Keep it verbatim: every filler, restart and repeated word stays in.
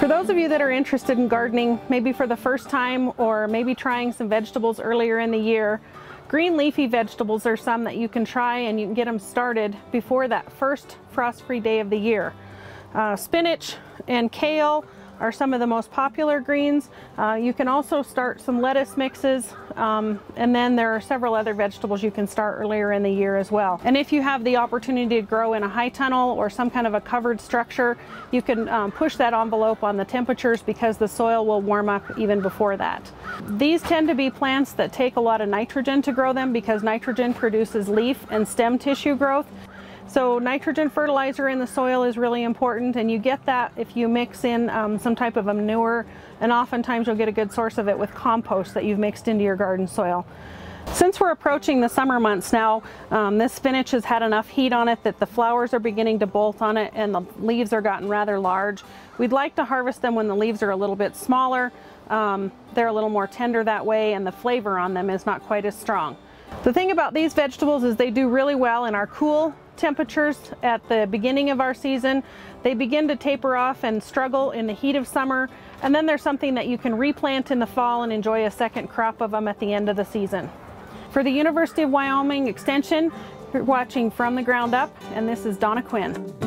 For those of you that are interested in gardening, maybe for the first time or maybe trying some vegetables earlier in the year, green leafy vegetables are some that you can try, and you can get them started before that first frost-free day of the year. Uh, spinach and kale are some of the most popular greens. Uh, you can also start some lettuce mixes, um, and then there are several other vegetables you can start earlier in the year as well. And if you have the opportunity to grow in a high tunnel or some kind of a covered structure, you can um, push that envelope on the temperatures because the soil will warm up even before that. These tend to be plants that take a lot of nitrogen to grow them because nitrogen produces leaf and stem tissue growth. So nitrogen fertilizer in the soil is really important, and you get that if you mix in um, some type of a manure, and oftentimes you'll get a good source of it with compost that you've mixed into your garden soil. Since we're approaching the summer months now, um, this spinach has had enough heat on it that the flowers are beginning to bolt on it and the leaves are gotten rather large. We'd like to harvest them when the leaves are a little bit smaller. Um, they're a little more tender that way, and the flavor on them is not quite as strong. The thing about these vegetables is they do really well in our cool temperatures at the beginning of our season. They begin to taper off and struggle in the heat of summer, and then there's something that you can replant in the fall and enjoy a second crop of them at the end of the season. For the University of Wyoming Extension, you're watching From the Ground Up, and this is Donna Quinn.